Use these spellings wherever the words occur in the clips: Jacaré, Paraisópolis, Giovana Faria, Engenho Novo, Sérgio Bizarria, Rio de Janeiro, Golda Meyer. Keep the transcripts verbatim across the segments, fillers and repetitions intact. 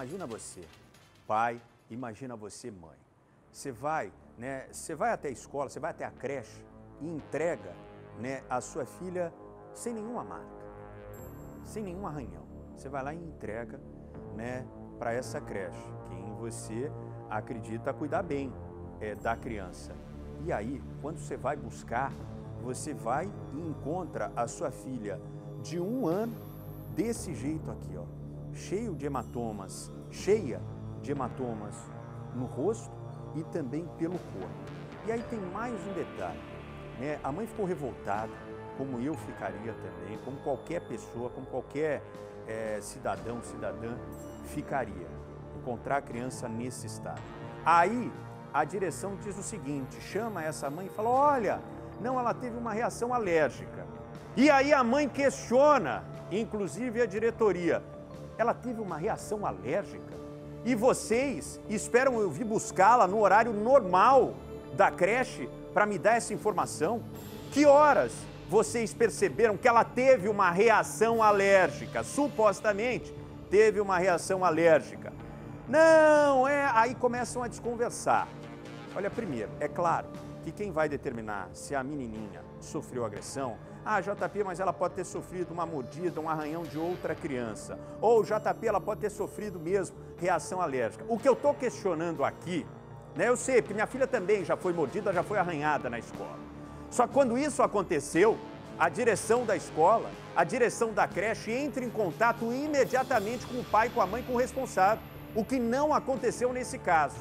Imagina você, pai, imagina você, mãe. Você vai, né, você vai até a escola, você vai até a creche e entrega, né, a sua filha sem nenhuma marca, sem nenhum arranhão. Você vai lá e entrega, né, para essa creche, quem você acredita cuidar bem é, da criança. E aí, quando você vai buscar, você vai e encontra a sua filha de um ano desse jeito aqui, ó, cheio de hematomas, cheia de hematomas no rosto e também pelo corpo. E aí tem mais um detalhe, né? A mãe ficou revoltada, como eu ficaria também, como qualquer pessoa, como qualquer é, cidadão, cidadã ficaria, encontrar a criança nesse estado. Aí a direção diz o seguinte, chama essa mãe e fala, olha, não, ela teve uma reação alérgica. E aí a mãe questiona, inclusive a diretoria, ela teve uma reação alérgica? E vocês esperam eu vir buscá-la no horário normal da creche para me dar essa informação? Que horas vocês perceberam que ela teve uma reação alérgica? Supostamente teve uma reação alérgica. Não, é... Aí começam a desconversar. Olha, primeiro, é claro que quem vai determinar se a menininha sofreu agressão, ah, J P, mas ela pode ter sofrido uma mordida, um arranhão de outra criança. Ou, J P, ela pode ter sofrido mesmo reação alérgica. O que eu estou questionando aqui, né, eu sei, porque minha filha também já foi mordida, já foi arranhada na escola. Só que quando isso aconteceu, a direção da escola, a direção da creche entra em contato imediatamente com o pai, com a mãe, com o responsável. O que não aconteceu nesse caso.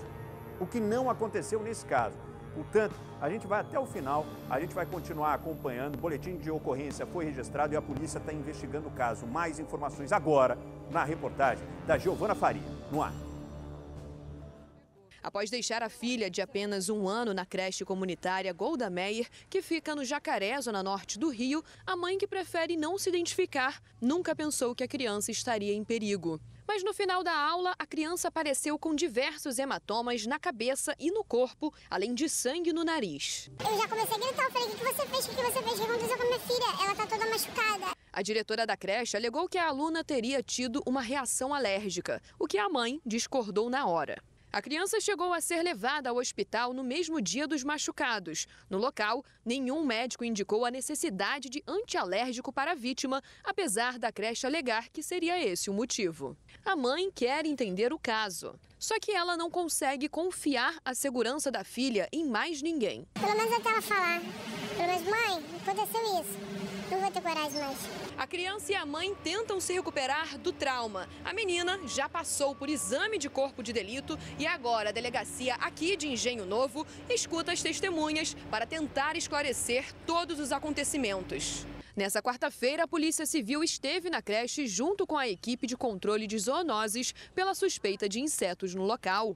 O que não aconteceu nesse caso. Portanto, a gente vai até o final, a gente vai continuar acompanhando. O boletim de ocorrência foi registrado e a polícia está investigando o caso. Mais informações agora na reportagem da Giovana Faria, no ar. Após deixar a filha de apenas um ano na creche comunitária Golda Meyer, que fica no Jacaré, zona norte do Rio, a mãe, que prefere não se identificar, nunca pensou que a criança estaria em perigo. Mas no final da aula, a criança apareceu com diversos hematomas na cabeça e no corpo, além de sangue no nariz. Eu já comecei a gritar, eu falei, o que você fez? O que você fez? O que aconteceu com a minha filha? Ela está toda machucada. A diretora da creche alegou que a aluna teria tido uma reação alérgica, o que a mãe discordou na hora. A criança chegou a ser levada ao hospital no mesmo dia dos machucados. No local, nenhum médico indicou a necessidade de antialérgico para a vítima, apesar da creche alegar que seria esse o motivo. A mãe quer entender o caso, só que ela não consegue confiar a segurança da filha em mais ninguém. Pelo menos até ela falar. Pelo menos, mãe, aconteceu isso. Não vou ter coragem mais. A criança e a mãe tentam se recuperar do trauma. A menina já passou por exame de corpo de delito e agora a delegacia aqui de Engenho Novo escuta as testemunhas para tentar esclarecer todos os acontecimentos. Nessa quarta-feira, a Polícia Civil esteve na creche junto com a equipe de controle de zoonoses pela suspeita de insetos no local.